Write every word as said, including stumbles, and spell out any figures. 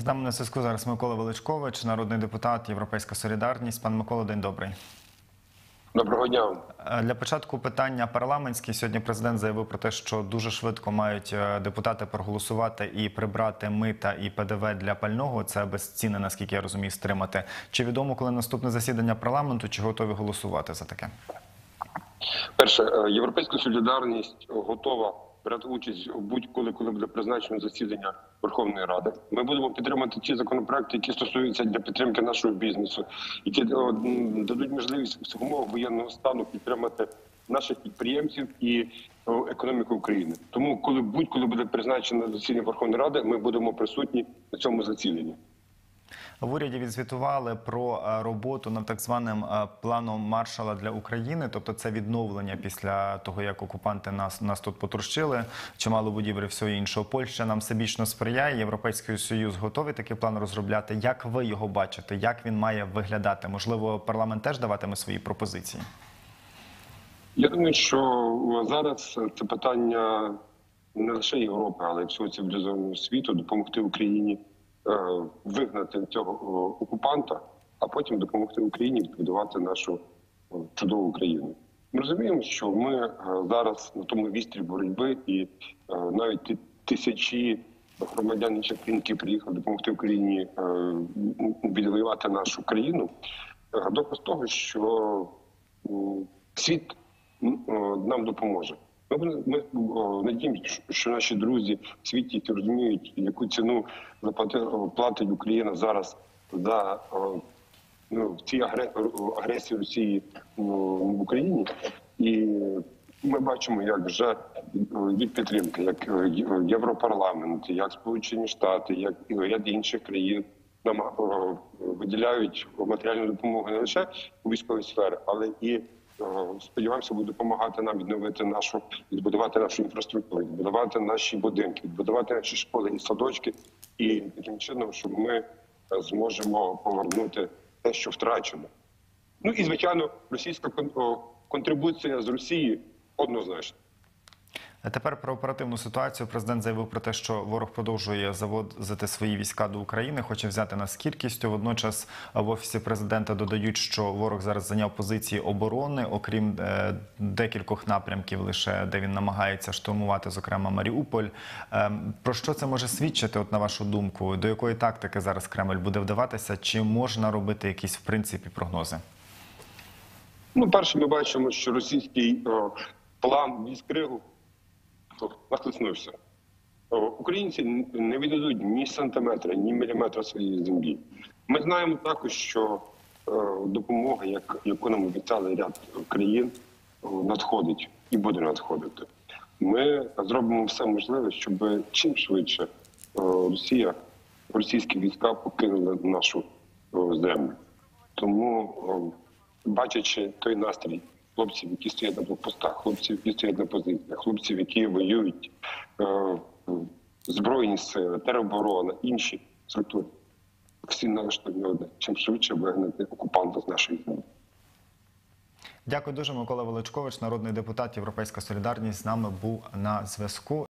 З нами на зв'язку зараз Микола Величкович, народний депутат, Європейська Солідарність. Пан Микола, день добрий. Доброго дня. Для початку питання парламентське. Сьогодні президент заявив про те, що дуже швидко мають депутати проголосувати і прибрати мита і ПДВ для пального. Це без ціни, наскільки я розумію, стримати. Чи відомо, коли наступне засідання парламенту, чи готові голосувати за таке? Перше, Європейська Солідарність готова брати участь будь-коли, коли буде призначено засідання Верховної Ради. Ми будемо підтримати ті законопроекти, які стосуються для підтримки нашого бізнесу, які дадуть можливість в умовах воєнного стану підтримати наших підприємців і економіку України. Тому, коли будь-коли буде призначено засідання Верховної Ради, ми будемо присутні на цьому засіданні. В уряді відзвітували про роботу над так званим планом Маршала для України, тобто це відновлення після того, як окупанти нас, нас тут потрощили, чимало будівель і всього іншого. Польща нам всебічно сприяє, Європейський Союз готовий такий план розробляти. Як ви його бачите, як він має виглядати? Можливо, парламент теж даватиме свої пропозиції? Я думаю, що зараз це питання не лише Європи, але й всього цивілізованого світу, допомогти Україні вигнати цього окупанта, а потім допомогти Україні відбудувати нашу чудову Україну. Ми розуміємо, що ми зараз на тому вістрі боротьби, і навіть тисячі громадян інших країн, які приїхали допомогти Україні відвоювати нашу країну, доказ того, що світ нам допоможе. Ми надіємося, що наші друзі в світі розуміють, яку ціну платить Україна зараз за ну, ці агресії Росії в Україні. І ми бачимо, як вже від підтримки, як Європарламент, як Сполучені Штати, як ряд інших країн нам виділяють матеріальну допомогу не лише у військовій сфері, але і сподіваємося, буде допомагати нам відновити нашу, відбудувати нашу інфраструктуру, відбудувати наші будинки, відбудувати наші школи і садочки, і таким чином, щоб ми зможемо повернути те, що втрачено. Ну і звичайно, російська контрибуція з Росії однозначно. А тепер про оперативну ситуацію. Президент заявив про те, що ворог продовжує завозити свої війська до України, хоче взяти нас кількістю. Водночас в Офісі Президента додають, що ворог зараз зайняв позиції оборони, окрім е, декількох напрямків лише, де він намагається штурмувати, зокрема, Маріуполь. Е, про що це може свідчити, от, на вашу думку? До якої тактики зараз Кремль буде вдаватися? Чи можна робити якісь, в принципі, прогнози? Ну, перше, ми бачимо, що російський о, план військового наслиснувся. Українці не віддадуть ні сантиметра, ні міліметра своєї землі. Ми знаємо також, що допомога, яку нам обіцяли ряд країн, надходить і буде надходити. Ми зробимо все можливе, щоб чим швидше Росія, російські війська покинули нашу землю. Тому, бачачи той настрій хлопців, які стоять на блокпостах, хлопців, які стоять на позиціях, хлопців, які воюють, збройні сили, тероборона, інші структури, всі налаштовані одне, чим швидше вигнати окупанта з нашої землі. Дякую дуже, Микола Величкович, народний депутат, Європейська Солідарність, з нами був на зв'язку.